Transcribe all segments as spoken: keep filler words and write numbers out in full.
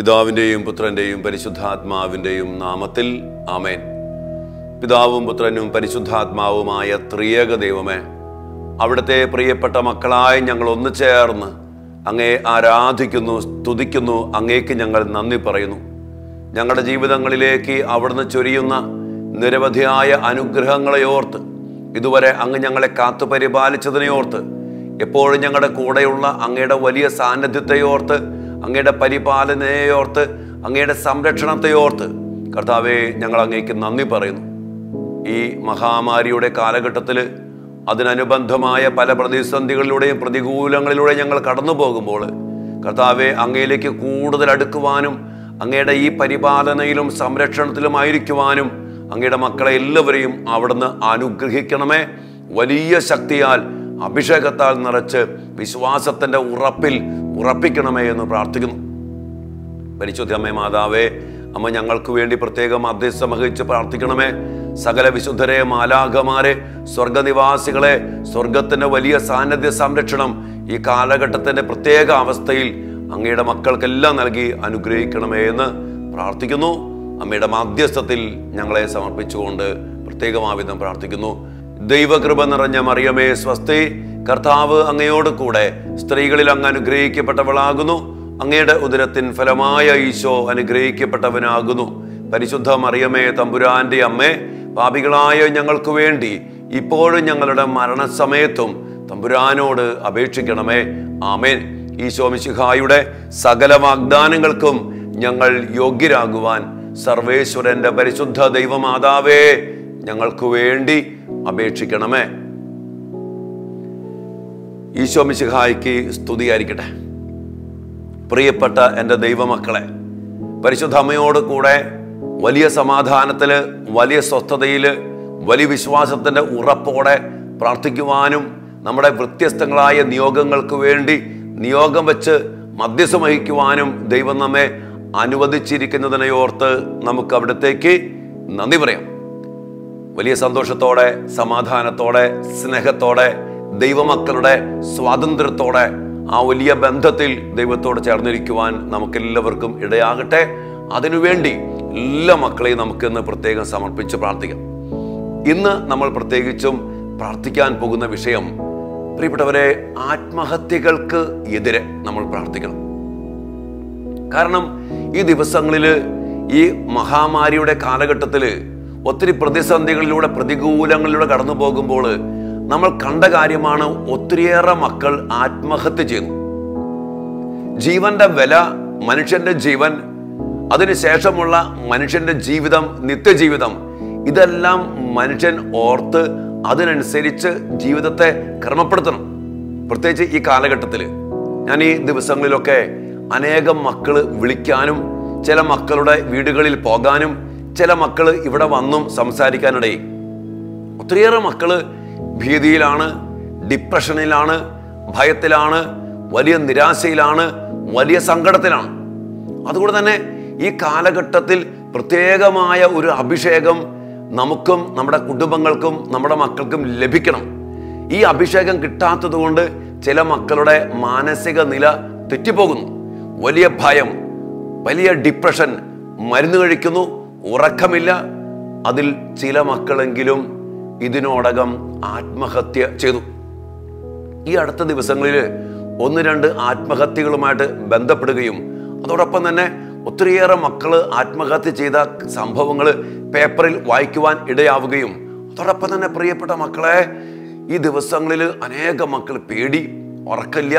പിതാവിന്റെയും പുത്രന്റെയും പരിശുദ്ധാത്മാവിന്റെയും നാമത്തിൽ ആമേൻ. പിതാവും പുത്രനും പരിശുദ്ധാത്മാവുമായ ത്രിയേക ദൈവമേ, അവിടുത്തെ പ്രിയപ്പെട്ട മക്കളായി ഞങ്ങൾ ഒന്നു ചേർന്ന് അങ്ങയെ ആരാധിക്കുന്നു, സ്തുതിക്കുന്നു. അങ്ങേക്ക് ഞങ്ങൾ നന്ദി പറയുന്നു. ഞങ്ങളുടെ ജീവിതങ്ങളിലേക്ക് അവിടുന്ന് ചൊരിയുന്ന നിരവധിയായ അനുഗ്രഹങ്ങളെ ഓർത്ത്, ഇതുവരെ അങ്ങ് ഞങ്ങളെ കാത്തു പരിപാലിച്ചതിനെ ഓർത്ത്, എപ്പോഴും ഞങ്ങളുടെ കൂടെയുള്ള അങ്ങയുടെ വലിയ സാന്നിധ്യത്തെ ഓർത്ത്, അങ്ങയുടെ പരിപാലനയെ ഓർത്ത്, അങ്ങയുടെ സംരക്ഷണത്തെ ഓർത്ത് കർത്താവെ, ഞങ്ങൾ അങ്ങേക്ക് നന്ദി പറയുന്നു. ഈ മഹാമാരിയുടെ കാലഘട്ടത്തിൽ അതിനനുബന്ധമായ പല പ്രതിസന്ധികളിലൂടെയും പ്രതികൂലങ്ങളിലൂടെയും ഞങ്ങൾ കടന്നു പോകുമ്പോൾ കർത്താവെ, അങ്ങയിലേക്ക് കൂടുതൽ അടുക്കുവാനും അങ്ങയുടെ ഈ പരിപാലനയിലും സംരക്ഷണത്തിലുമായിരിക്കുവാനും അങ്ങയുടെ മക്കളെ എല്ലാവരെയും അവിടുന്ന് അനുഗ്രഹിക്കണമേ. വലിയ ശക്തിയാൽ അഭിഷേകത്താൽ നിറച്ച് വിശ്വാസത്തിൻ്റെ ഉറപ്പിൽ ഉറപ്പിക്കണമേ എന്ന് പ്രാർത്ഥിക്കുന്നു. പരിശുദ്ധ അമ്മേ മാതാവേ, അമ്മ ഞങ്ങൾക്ക് വേണ്ടി പ്രത്യേകം മധ്യസ്ഥം വഹിച്ച് പ്രാർത്ഥിക്കണമേ. സകല വിശുദ്ധരെ, മാലാഖമാരെ, സ്വർഗനിവാസികളെ, സ്വർഗത്തിൻ്റെ വലിയ സാന്നിധ്യ സംരക്ഷണം ഈ കാലഘട്ടത്തിൻ്റെ പ്രത്യേക അവസ്ഥയിൽ അങ്ങയുടെ മക്കൾക്കെല്ലാം നൽകി അനുഗ്രഹിക്കണമേ എന്ന് പ്രാർത്ഥിക്കുന്നു. അമ്മയുടെ മധ്യസ്ഥത്തിൽ ഞങ്ങളെ സമർപ്പിച്ചുകൊണ്ട് പ്രത്യേകമാവിധം പ്രാർത്ഥിക്കുന്നു. ദൈവകൃപ നിറഞ്ഞ മറിയമേ സ്വസ്തി, കർത്താവ് അങ്ങയോട് കൂടെ, സ്ത്രീകളിൽ അങ്ങ് അനുഗ്രഹിക്കപ്പെട്ടവളാകുന്നു. അങ്ങയുടെ ഉദരത്തിൻ ഫലമായ ഈശോ അനുഗ്രഹിക്കപ്പെട്ടവനാകുന്നു. പരിശുദ്ധ മറിയമേ തമ്പുരാന്റെ അമ്മേ, പാപികളായ ഞങ്ങൾക്ക് വേണ്ടി ഇപ്പോഴും ഞങ്ങളുടെ മരണസമയത്തും തമ്പുരാനോട് അപേക്ഷിക്കണമേ. ആമേൻ. ഈശോ മിശിഹായുടെ സകല വാഗ്ദാനങ്ങൾക്കും ഞങ്ങൾ യോഗ്യരാകുവാൻ സർവേശ്വരന്റെ പരിശുദ്ധ ദൈവമാതാവേ ഞങ്ങൾക്ക് വേണ്ടി അപേക്ഷിക്കണമേ. ഈശോ മിശിഹായ്ക്ക് സ്തുതിയായിരിക്കട്ടെ. പ്രിയപ്പെട്ട എൻ്റെ ദൈവമക്കളെ, പരിശുദ്ധ അമ്മയോട് കൂടെ വലിയ സമാധാനത്തിൽ, വലിയ സ്വസ്ഥതയിൽ, വലിയ വിശ്വാസത്തിൻ്റെ ഉറപ്പോടെ പ്രാർത്ഥിക്കുവാനും നമ്മുടെ വ്യത്യസ്തങ്ങളായ നിയോഗങ്ങൾക്ക് വേണ്ടി നിയോഗം വെച്ച് മധ്യസ്ഥം വഹിക്കുവാനും ദൈവം നമ്മെ അനുവദിച്ചിരിക്കുന്നതിനെ ഓർത്ത് നമുക്ക് അവിടത്തേക്ക് നന്ദി പറയാം. വലിയ സന്തോഷത്തോടെ, സമാധാനത്തോടെ, സ്നേഹത്തോടെ, ദൈവമക്കളുടെ സ്വാതന്ത്ര്യത്തോടെ ആ വലിയ ബന്ധത്തിൽ ദൈവത്തോട് ചേർന്നിരിക്കുവാൻ നമുക്കെല്ലാവർക്കും ഇടയാകട്ടെ. അതിനുവേണ്ടി എല്ലാ മക്കളെയും നമുക്ക് ഇന്ന് പ്രത്യേകം സമർപ്പിച്ച് പ്രാർത്ഥിക്കാം. ഇന്ന് നമ്മൾ പ്രത്യേകിച്ചും പ്രാർത്ഥിക്കാൻ പോകുന്ന വിഷയം, പ്രിയപ്പെട്ടവരെ, ആത്മഹത്യകൾക്ക് എതിരെ നമ്മൾ പ്രാർത്ഥിക്കണം. കാരണം ഈ ദിവസങ്ങളിൽ, ഈ മഹാമാരിയുടെ കാലഘട്ടത്തിൽ ഒത്തിരി പ്രതിസന്ധികളിലൂടെ പ്രതികൂലങ്ങളിലൂടെ കടന്നു പോകുമ്പോൾ നമ്മൾ കണ്ട കാര്യമാണ്, ഒത്തിരിയേറെ മക്കൾ ആത്മഹത്യ ചെയ്യുന്നു. ജീവന്റെ വില, മനുഷ്യന്റെ ജീവൻ, അതിനുശേഷമുള്ള മനുഷ്യന്റെ ജീവിതം, നിത്യജീവിതം, ഇതെല്ലാം മനുഷ്യൻ ഓർത്ത് അതിനനുസരിച്ച് ജീവിതത്തെ ക്രമപ്പെടുത്തണം. പ്രത്യേകിച്ച് ഈ കാലഘട്ടത്തിൽ ഞാൻ ഈ ദിവസങ്ങളിലൊക്കെ അനേകം മക്കൾ വിളിക്കാനും ചില മക്കളുടെ വീടുകളിൽ പോകാനും ചില മക്കൾ ഇവിടെ വന്നും സംസാരിക്കാനിടയിൽ ഒത്തിരിയേറെ മക്കൾ ഭീതിയിലാണ്, ഡിപ്രഷനിലാണ്, ഭയത്തിലാണ്, വലിയ നിരാശയിലാണ്, വലിയ സങ്കടത്തിലാണ്. അതുകൊണ്ട് തന്നെ ഈ കാലഘട്ടത്തിൽ പ്രത്യേകമായ ഒരു അഭിഷേകം നമുക്കും നമ്മുടെ കുടുംബങ്ങൾക്കും നമ്മുടെ മക്കൾക്കും ലഭിക്കണം. ഈ അഭിഷേകം കിട്ടാത്തത് കൊണ്ട് ചില മക്കളുടെ മാനസിക നില തെറ്റിപ്പോകുന്നു. വലിയ ഭയം, വലിയ ഡിപ്രഷൻ, മരുന്ന് കഴിക്കുന്നു, ഉറക്കമില്ല. അതിൽ ചില മക്കളെങ്കിലും ഇതിനോടകം ആത്മഹത്യ ചെയ്തു. ഈ അടുത്ത ദിവസങ്ങളിൽ ഒന്ന് രണ്ട് ആത്മഹത്യകളുമായിട്ട് ബന്ധപ്പെടുകയും അതോടൊപ്പം തന്നെ ഒത്തിരിയേറെ മക്കൾ ആത്മഹത്യ ചെയ്ത സംഭവങ്ങൾ പേപ്പറിൽ വായിക്കുവാൻ ഇടയാവുകയും അതോടൊപ്പം തന്നെ പ്രിയപ്പെട്ട മക്കളെ, ഈ ദിവസങ്ങളിൽ അനേക മക്കൾ പേടി, ഉറക്കില്ല,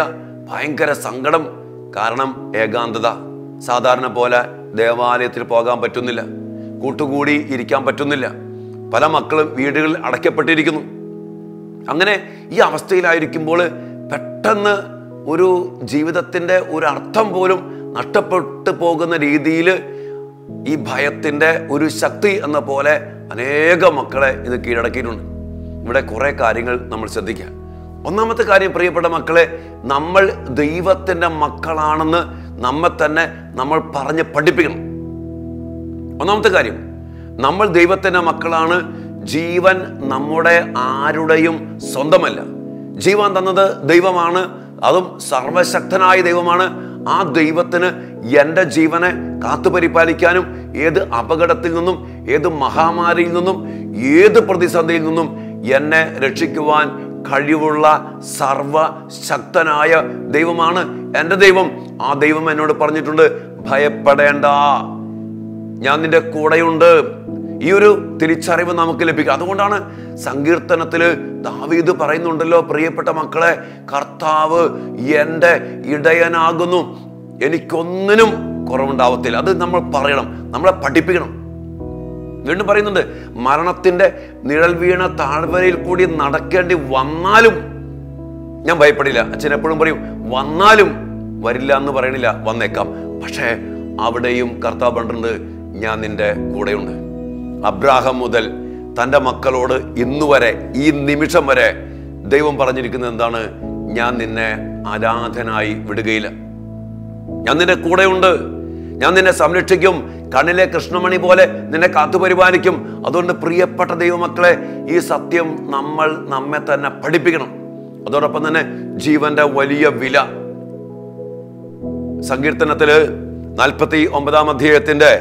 ഭയങ്കര സങ്കടം. കാരണം ഏകാന്തത, സാധാരണ പോലെ ദേവാലയത്തിൽ പോകാൻ പറ്റുന്നില്ല, കൂട്ടുകൂടി ഇരിക്കാൻ പറ്റുന്നില്ല, പല മക്കളും വീടുകളിൽ അടയ്ക്കപ്പെട്ടിരിക്കുന്നു. അങ്ങനെ ഈ അവസ്ഥയിലായിരിക്കുമ്പോൾ പെട്ടെന്ന് ഒരു ജീവിതത്തിൻ്റെ ഒരു അർത്ഥം പോലും നഷ്ടപ്പെട്ടു പോകുന്ന രീതിയിൽ ഈ ഭയത്തിൻ്റെ ഒരു ശക്തി എന്ന പോലെ അനേക മക്കളെ ഇത് കീഴടക്കിയിട്ടുണ്ട്. ഇവിടെ കുറേ കാര്യങ്ങൾ നമ്മൾ ശ്രദ്ധിക്കാം. ഒന്നാമത്തെ കാര്യം പ്രിയപ്പെട്ട മക്കളെ, നമ്മൾ ദൈവത്തിൻ്റെ മക്കളാണെന്ന് നമ്മെ തന്നെ നമ്മൾ പറഞ്ഞ് പഠിപ്പിക്കണം. ഒന്നാമത്തെ കാര്യം, നമ്മൾ ദൈവത്തിൻ്റെ മക്കളാണ്. ജീവൻ നമ്മുടെ ആരുടെയും സ്വന്തമല്ല. ജീവൻ തന്നത് ദൈവമാണ്, അതും സർവശക്തനായ ദൈവമാണ്. ആ ദൈവത്തിന് Yenda Jivana, Katuparipalicyanum, E the Apagatatilunum, E the Mahamarilinum, E the Pradisadilinum, Yene Rechikuan, Kadivurla, Sarva, Shaktanaya, Devamana, and the Devam, Ah Devam and not a Parnitunda, Payapadanda Yanida Kodayunda. Yuru, Tirichariva Namakilipic, Adundana, Sangirtanatile, Davidu Parinundalo, Priapata Makale, Kartava, Yende, Idayan Agunu, Yenikonum, Corondavatil, other number Parinum, number Patipinum. Then Parinunde, Maranathinde, Niralviana, Tarvaril Pudi, Nadakandi, Vanalum, Yambai Padilla, Chenapurumbury, Vanalum, Varilano Varanilla, Vanekam, Pashe, Abadeum, Kartabandunde, Yaninde, Kodeunde. Abraham Mudel, Tanda Makaloda, Innuere, In Nimitsamere, Devam Paranjikanandana, Yanine, Adanathanai, Vidigila Yanina Kodeunda, Yanina Samritigum, Kanele Krishnamani Bole, Nenakatu Varibanicum, Adon Priya Patadeumakle, Isatium, Namal, Nametana Padipiganum, Adorapane, Jivanda Valia Villa Sangirtanatele, Nalpati, Ombadamathirtinde.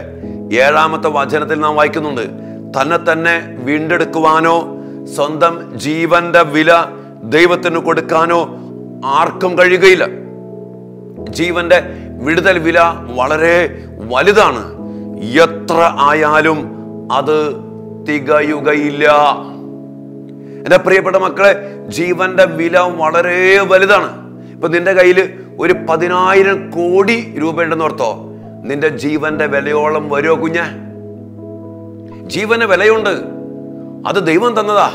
Yeramata Vajanatil Vaikanunde, Tanatane, Winded Kuano, Sondam, Jivanda Villa, Devatanukodakano, Arkam Garigila, Jivanda, Vidal Villa, Valare, Validana, Yatra Ayalum, other Tiga Yuga Illa, and a prayer Patamakre, Jivanda Villa, Valare, Validana, Padinda Gail, with Padina and Kodi, Ruben Norto. Ninda Jivanda Valeolam Vario Gunya Jivana Valeunda Ada Devan Tanada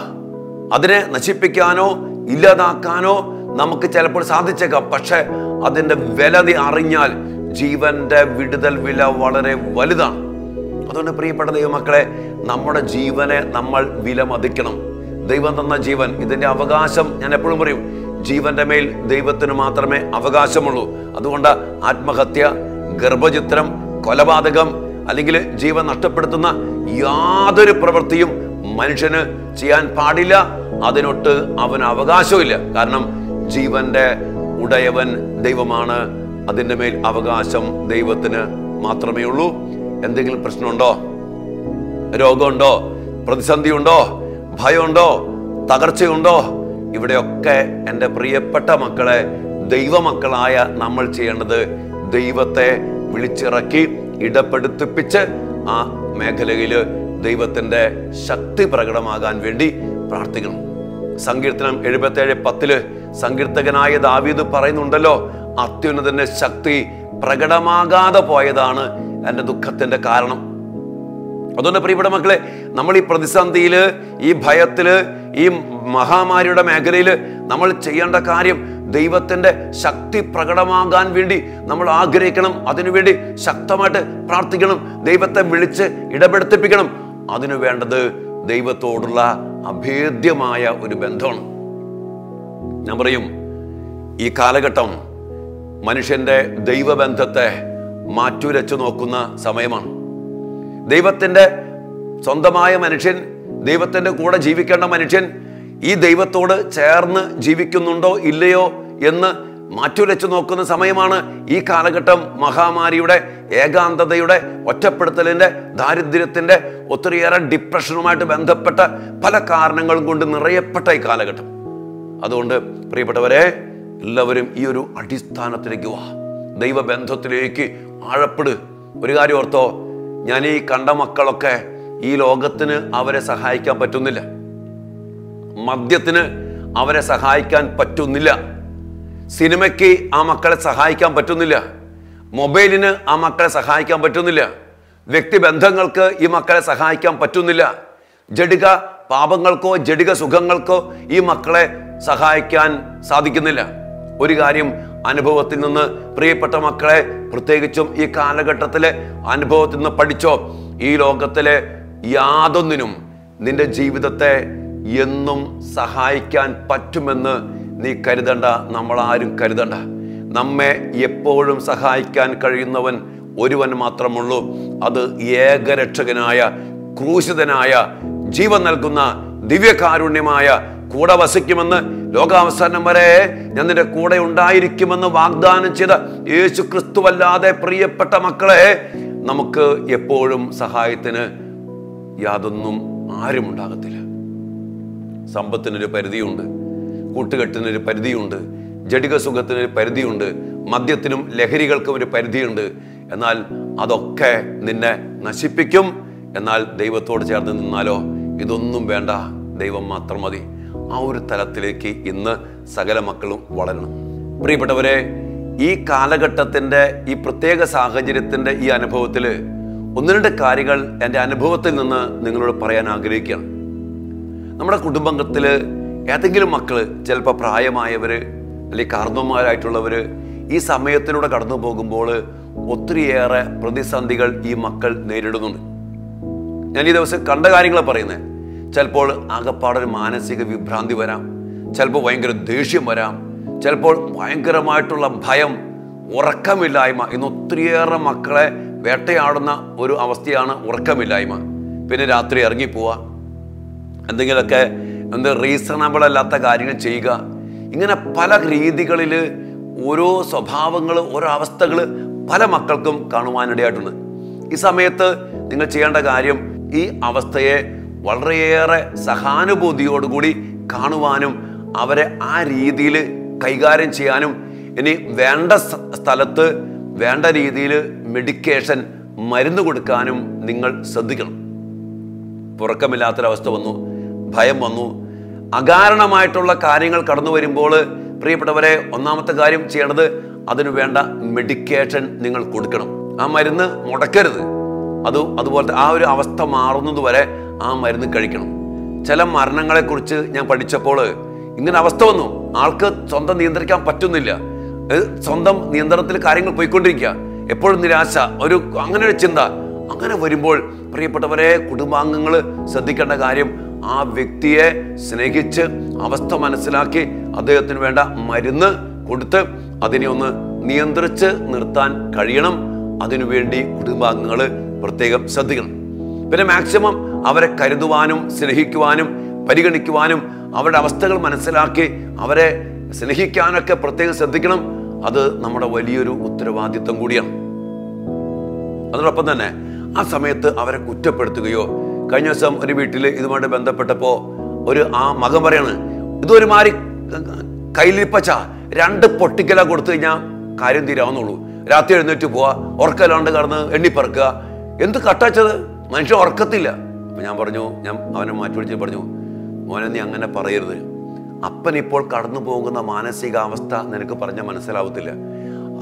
Adre Nachipicano, Illa da Cano, Namakapur Sadicheka, Pasha, Adenda Vela the Arignal, Jivanda Vidal Villa Valare Valida Adon a prepared the Yamacre, Namada Jivane, Namal Villa Madicanum, Devantana Jivan, Iden Avagasham and a Pulmurium, Jivanda Mail, Devatanamatame, Avagashamulu, Adunda, Atmahatia. Garbajitram, Kolabadagam, Aligil, Jivan Natapertuna, Yadri Provertium, Manishana, Chian Padilla, Adenot, Avan Avagashuila, Karnam, Jivan de Udayavan, Devamana, Adinamil Avagasham, Devatana, Matrameulu, and the Gil Personondo, Rogondo, Pradisandiundo, Bayondo, Tagarchiundo, Ivadeoke, and the Priya Patamakale, Deva Makalaya, Namalchi and the Devate, Vilicharaki, Ida Padu Pitcher, Ah, Makalegil, Devatende, Shakti Pragramagan Vendi, Pratigan Sangirtanam, Edipate Patile, Sangirtaganaya, Davidu Parinundalo, Atunadane Shakti, Pragadamaga, the Poyadana, and the Dukatenda Karanam. Adona Pripadamacle, Namali Pradisandile, E. Bayatile, E. Mahamarida Magarile, Namal Chayandakarium. Devatende, Shakti Pragadamagan Vindi, Namala Grecanum, Adinividi, Shaktamata, Pratiganum, Devata Vilice, Idabetipicanum, Adinivanda, Devatodula, Abhediamaya, Uribenton. Namarium Ikalagatum Manishende, Deva Bentate, Matu Rechunokuna, Sameman Devatende, Sondamaya Manichin, Devatende Koda Jivikana Manichin. E Devatoda, Cherna, Jivikunundo, Ileo, Yenna, Maturechunokuna Samayamana, E Kalagatam, Mahamariude, Eganta Deude, Watapertalinde, Daridiritinde, Otriera, Depression Mata Bandapata, Palakar Nangal Gundan Ray Patai Kalagatam. Adonde, Prepatavare, Loverim Yuru, Artistana Trigua, Deva Bentotriki, Arapud, Brigadiorto, Yani Kandamakaloke, E Logatine, Avaresa Haika Patunilla. Madhyatine, Avare Sahaikan Patunilla, Cinemaki, Amakar Sahaikan Patunilla, Mobiline, Amakar Sahaikan Patunilla, Victi Bandangalka, Imakar Sahaikan Patunilla, Jedica, Pabangalko, Jedica Sugangalko, Imakre, Sahaikan Sadikinilla, Urigarium, Anabotinuna, Pre Patamakre, Protegicum, Ikalagatale, Anabotina Padicho, Ilogatele, Yadoninum, Ninda Jivitate. Yenum Sahaikan Patumana, Ni Karidanda, Namaradim Karidanda, Name Yeporum Sahaikan Karinovan, Urivan Matramulu, other Yegaretaganaya, Crucidanaya, Jivan Alguna, Divya Karunimaya, Kodavasikimana, ലോകാവസാനം വരെ ഞാൻ നിന്റെ കൂടെ ഉണ്ടായിരിക്കുമെന്ന് വാഗ്ദാനം ചെയ്ത യേശു ക്രിസ്തുവല്ലാതെ പ്രിയപ്പെട്ട മക്കളെ, നമുക്ക് എപ്പോഴും സഹായത്തിന് യാതൊന്നും ആരും ഉണ്ടാകത്തില്ല. സമ്പത്തിനൊരു പരിധിയുണ്ട്, കൂട്ടുകെട്ടിനൊരു പരിധിയുണ്ട്, ജടിക സുഖത്തിനൊരു പരിധിയുണ്ട്, മദ്യത്തിനും ലഹരികൾക്കും ഒരു പരിധിയുണ്ട്. എന്നാൽ അതൊക്കെ നിന്നെ നശിപ്പിക്കും. എന്നാൽ ദൈവത്തോട് ചേർന്ന് നിന്നാലോ ഇതൊന്നും വേണ്ട, ദൈവം മാത്രം മതി. ആ ഒരു തലത്തിലേക്ക് ഇന്ന് സകല മക്കളും വളരണം. പ്രിയപ്പെട്ടവരെ, ഈ കാലഘട്ടത്തിൻ്റെ ഈ പ്രത്യേക സാഹചര്യത്തിൻ്റെ ഈ അനുഭവത്തിൽ ഒന്ന് രണ്ട് കാര്യങ്ങൾ എൻ്റെ അനുഭവത്തിൽ നിന്ന് നിങ്ങളോട് പറയാൻ ആഗ്രഹിക്കുകയാണ്. നമ്മുടെ കുടുംബത്തിൽ ഏതെങ്കിലും മക്കൾ, ചിലപ്പോൾ പ്രായമായവർ അല്ലെങ്കിൽ കാർന്നവന്മാരായിട്ടുള്ളവർ, ഈ സമയത്തിലൂടെ കടന്നു പോകുമ്പോൾ ഒത്തിരിയേറെ പ്രതിസന്ധികൾ ഈ മക്കൾ നേരിടുന്നുണ്ട്. ഞാൻ ഈ ദിവസം കണ്ട കാര്യങ്ങളാണ് പറയുന്നത്. ചിലപ്പോൾ ആകെപ്പാടൊരു മാനസിക വിഭ്രാന്തി വരാം, ചിലപ്പോൾ ഭയങ്കര ദേഷ്യം വരാം, ചിലപ്പോൾ ഭയങ്കരമായിട്ടുള്ള ഭയം, ഉറക്കമില്ലായ്മ. ഇന്ന് ഒത്തിരിയേറെ മക്കളെ വേട്ടയാടുന്ന ഒരു അവസ്ഥയാണ് ഉറക്കമില്ലായ്മ. പിന്നെ രാത്രി ഇറങ്ങിപ്പോവാ, എന്തെങ്കിലുമൊക്കെ എന്ത് റീസണബിൾ അല്ലാത്ത കാര്യങ്ങൾ ചെയ്യുക. ഇങ്ങനെ പല രീതികളിൽ ഓരോ സ്വഭാവങ്ങൾ, ഓരോ അവസ്ഥകൾ പല മക്കൾക്കും കാണുവാനിടയായിട്ടുണ്ട്. ഈ സമയത്ത് നിങ്ങൾ ചെയ്യേണ്ട കാര്യം ഈ അവസ്ഥയെ വളരെയേറെ സഹാനുഭൂതിയോടുകൂടി കാണുവാനും അവരെ ആ രീതിയിൽ കൈകാര്യം ചെയ്യാനും ഇനി വേണ്ട സ്ഥലത്ത് വേണ്ട രീതിയിൽ മെഡിക്കേഷൻ, മരുന്ന് കൊടുക്കാനും നിങ്ങൾ ശ്രദ്ധിക്കണം. ഉറക്കമില്ലാത്തൊരവസ്ഥ വന്നു, ഭയം വന്നു, അകാരണമായിട്ടുള്ള കാര്യങ്ങൾ കടന്നു വരുമ്പോൾ പ്രിയപ്പെട്ടവരെ ഒന്നാമത്തെ കാര്യം ചെയ്യേണ്ടത് അതിനു വേണ്ട മെഡിക്കേഷൻ നിങ്ങൾ കൊടുക്കണം. ആ മരുന്ന് മുടക്കരുത്. അത് അതുപോലത്തെ ആ ഒരു അവസ്ഥ മാറുന്നതുവരെ ആ മരുന്ന് കഴിക്കണം. ചില മരണങ്ങളെക്കുറിച്ച് ഞാൻ പഠിച്ചപ്പോൾ ഇങ്ങനെ അവസ്ഥ വന്നു, ആൾക്ക് സ്വന്തം നിയന്ത്രിക്കാൻ പറ്റുന്നില്ല, സ്വന്തം നിയന്ത്രണത്തിൽ കാര്യങ്ങൾ പോയിക്കൊണ്ടിരിക്കുക, എപ്പോഴും നിരാശ, ഒരു അങ്ങനെ ഒരു ചിന്ത. അങ്ങനെ വരുമ്പോൾ പ്രിയപ്പെട്ടവരെ കുടുംബാംഗങ്ങൾ ശ്രദ്ധിക്കേണ്ട കാര്യം ആ വ്യക്തിയെ സ്നേഹിച്ച് അവസ്ഥ മനസ്സിലാക്കി അദ്ദേഹത്തിന് വേണ്ട മരുന്ന് കൊടുത്ത് അതിനെ ഒന്ന് നിയന്ത്രിച്ച് നിർത്താൻ കഴിയണം. അതിനുവേണ്ടി കുടുംബാംഗങ്ങൾ പ്രത്യേകം ശ്രദ്ധിക്കണം. പിന്നെ മാക്സിമം അവരെ കരുതുവാനും സ്നേഹിക്കുവാനും പരിഗണിക്കുവാനും അവരുടെ അവസ്ഥകൾ മനസ്സിലാക്കി അവരെ സ്നേഹിക്കാനൊക്കെ പ്രത്യേകം ശ്രദ്ധിക്കണം. അത് നമ്മുടെ വലിയൊരു ഉത്തരവാദിത്വം കൂടിയാണ്. അതോടൊപ്പം തന്നെ ആ സമയത്ത് അവരെ കുറ്റപ്പെടുത്തുകയോ, കഴിഞ്ഞ ദിവസം ഒരു വീട്ടിൽ ഇതുമായിട്ട് ബന്ധപ്പെട്ടപ്പോൾ ഒരു ആ മകൻ പറയാണ്, ഇതൊരുമാതിരി കയ്യിലിപ്പച്ച രണ്ട് പൊട്ടിക്കല കൊടുത്തു കഴിഞ്ഞാൽ കാര്യം തീരാവുന്നുള്ളൂ, രാത്രി എഴുന്നേറ്റ് പോവാ, ഉറക്കല്ലാണ്ട് കടന്ന് എണ്ണിപ്പറക്കുക, എന്ത് കട്ടച്ചത്, മനുഷ്യൻ ഉറക്കത്തില്ല. അപ്പം ഞാൻ പറഞ്ഞു, ഞാൻ അവനെ മാറ്റി പിടിച്ച് പറഞ്ഞു, മോനെ നീ അങ്ങനെ പറയരുത്, അപ്പനിപ്പോൾ കടന്നു പോകുന്ന മാനസികാവസ്ഥ നിനക്ക് പറഞ്ഞാൽ മനസ്സിലാവത്തില്ല.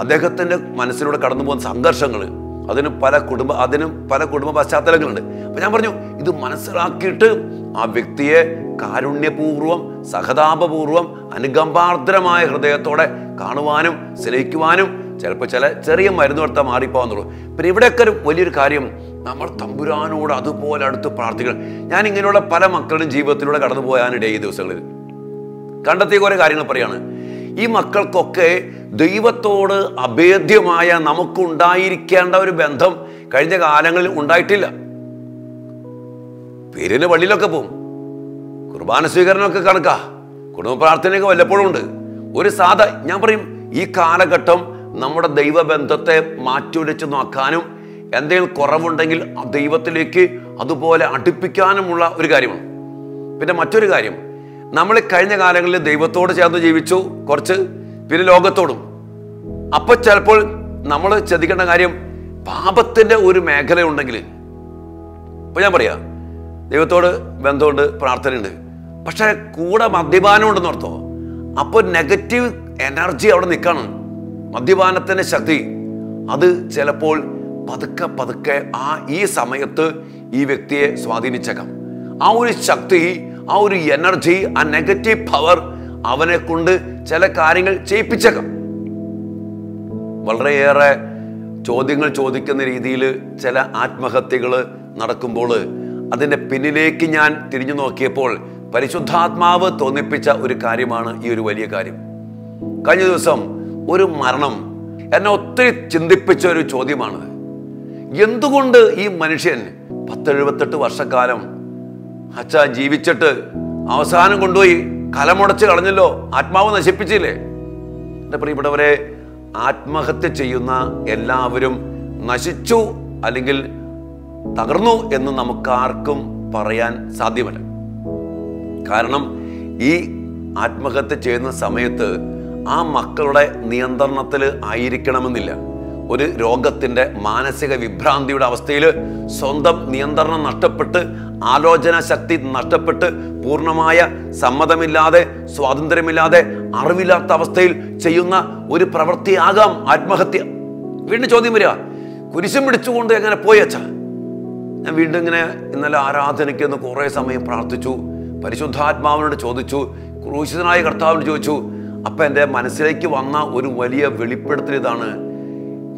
അദ്ദേഹത്തിൻ്റെ മനസ്സിലൂടെ കടന്നു പോകുന്ന സംഘർഷങ്ങൾ, അതിന് പല കുടുംബ അതിനും പല കുടുംബ പശ്ചാത്തലങ്ങളുണ്ട്. അപ്പം ഞാൻ പറഞ്ഞു, ഇത് മനസ്സിലാക്കിയിട്ട് ആ വ്യക്തിയെ കാരുണ്യപൂർവ്വം, സഹതാപപൂർവ്വം, അനുകമ്പാർദ്രമായ ഹൃദയത്തോടെ കാണുവാനും സ്നേഹിക്കുവാനും ചിലപ്പോൾ ചില ചെറിയ മരുന്ന് കൊടുത്താൽ മാറിപ്പോകാന്നുള്ളൂ. പിന്നെ ഇവിടെയൊക്കെ ഒരു വലിയൊരു കാര്യം, നമ്മൾ തമ്പുരാനോട് അതുപോലെ അടുത്ത് പ്രാർത്ഥിക്കണം. ഞാൻ ഇങ്ങനെയുള്ള പല മക്കളുടെയും ജീവിതത്തിലൂടെ കടന്നു പോയാനിടെ ഈ ദിവസങ്ങളിൽ കണ്ടെത്തിയ കുറേ കാര്യങ്ങൾ പറയാണ്. ഈ മക്കൾക്കൊക്കെ ദൈവത്തോട് അഭേദ്യമായ നമുക്കുണ്ടായിരിക്കേണ്ട ഒരു ബന്ധം കഴിഞ്ഞ കാലങ്ങളിൽ ഉണ്ടായിട്ടില്ല. പേരിന് പള്ളിയിലൊക്കെ പോവും, കുർബാന സ്വീകരണമൊക്കെ കണക്കാ, കുടുംബ പ്രാർത്ഥനയൊക്കെ വല്ലപ്പോഴും ഉണ്ട്. ഒരു സാധാ ഞാൻ പറയും, ഈ കാലഘട്ടം നമ്മുടെ ദൈവബന്ധത്തെ മാറ്റിവെച്ച് നോക്കാനും എന്തെങ്കിലും കുറവുണ്ടെങ്കിൽ ദൈവത്തിലേക്ക് അതുപോലെ അടുപ്പിക്കാനുമുള്ള ഒരു കാര്യമാണ്. പിന്നെ മറ്റൊരു കാര്യം, നമ്മൾ കഴിഞ്ഞ കാലങ്ങളിൽ ദൈവത്തോട് ചേർന്ന് ജീവിച്ചു കുറച്ച്, പിന്നെ ലോകത്തോടും. അപ്പോൾ ചിലപ്പോൾ നമ്മൾ ശ്രദ്ധിക്കേണ്ട കാര്യം, പാപത്തിൻ്റെ ഒരു മേഖല ഉണ്ടെങ്കിൽ, ഇപ്പോൾ ഞാൻ പറയാം, ദൈവത്തോട് ബന്ധമുണ്ട്, പ്രാർത്ഥനയുണ്ട്, പക്ഷേ കൂടെ മദ്യപാനം ഉണ്ടെന്ന് ഓർത്തോ, അപ്പോൾ നെഗറ്റീവ് എനർജി അവിടെ നിൽക്കണം. മദ്യപാനത്തിൻ്റെ ശക്തി അത് ചിലപ്പോൾ പതുക്കെ പതുക്കെ ആ ഈ സമയത്ത് ഈ വ്യക്തിയെ സ്വാധീനിച്ചേക്കാം. ആ ഒരു ശക്തി, ആ ഒരു എനർജി, ആ നെഗറ്റീവ് പവർ അവനെ കൊണ്ട് ചില കാര്യങ്ങൾ ചെയ്യിപ്പിച്ചേക്കാം. വളരെയേറെ ചോദ്യങ്ങൾ ചോദിക്കുന്ന രീതിയിൽ ചില ആത്മഹത്യകൾ നടക്കുമ്പോൾ അതിൻ്റെ പിന്നിലേക്ക് ഞാൻ തിരിഞ്ഞു നോക്കിയപ്പോൾ പരിശുദ്ധാത്മാവ് തോന്നിപ്പിച്ച ഒരു കാര്യമാണ് ഈ ഒരു വലിയ കാര്യം. കഴിഞ്ഞ ദിവസം ഒരു മരണം എന്നെ ഒത്തിരി ചിന്തിപ്പിച്ച ഒരു ചോദ്യമാണിത്. എന്തുകൊണ്ട് ഈ മനുഷ്യൻ പത്തെഴുപത്തെട്ട് വർഷക്കാലം അച്ഛൻ ജീവിച്ചിട്ട് അവസാനം കൊണ്ടുപോയി കലമുടച്ച് കളഞ്ഞല്ലോ, ആത്മാവ് നശിപ്പിച്ചില്ലേ. എൻ്റെ പ്രിയപ്പെട്ടവരെ, ആത്മഹത്യ ചെയ്യുന്ന എല്ലാവരും നശിച്ചു അല്ലെങ്കിൽ തകർന്നു എന്ന് നമുക്കാർക്കും പറയാൻ സാധ്യമല്ല. കാരണം ഈ ആത്മഹത്യ ചെയ്യുന്ന സമയത്ത് ആ മക്കളുടെ നിയന്ത്രണത്തിൽ ആയിരിക്കണമെന്നില്ല. ഒരു രോഗത്തിൻ്റെ മാനസിക വിഭ്രാന്തിയുടെ അവസ്ഥയിൽ സ്വന്തം നിയന്ത്രണം നഷ്ടപ്പെട്ട്, ആലോചന ശക്തി നഷ്ടപ്പെട്ട്, പൂർണ്ണമായ സമ്മതമില്ലാതെ, സ്വാതന്ത്ര്യമില്ലാതെ, അറിവില്ലാത്ത അവസ്ഥയിൽ ചെയ്യുന്ന ഒരു പ്രവൃത്തിയാകാം ആത്മഹത്യ. വീണ്ടും ചോദ്യം വരിക, കുരിശും പിടിച്ചുകൊണ്ട് എങ്ങനെ പോയി അച്ഛാ? ഞാൻ വീണ്ടും ഇങ്ങനെ ഇന്നലെ ആരാധനയ്ക്ക് എന്ന് കുറേ സമയം പ്രാർത്ഥിച്ചു, പരിശുദ്ധാത്മാവിനോട് ചോദിച്ചു, ക്രൂശിതനായ കർത്താവിനോട് ചോദിച്ചു. അപ്പം എൻ്റെ മനസ്സിലേക്ക് വന്ന ഒരു വലിയ വെളിപ്പെടുത്തൽ ഇതാണ്.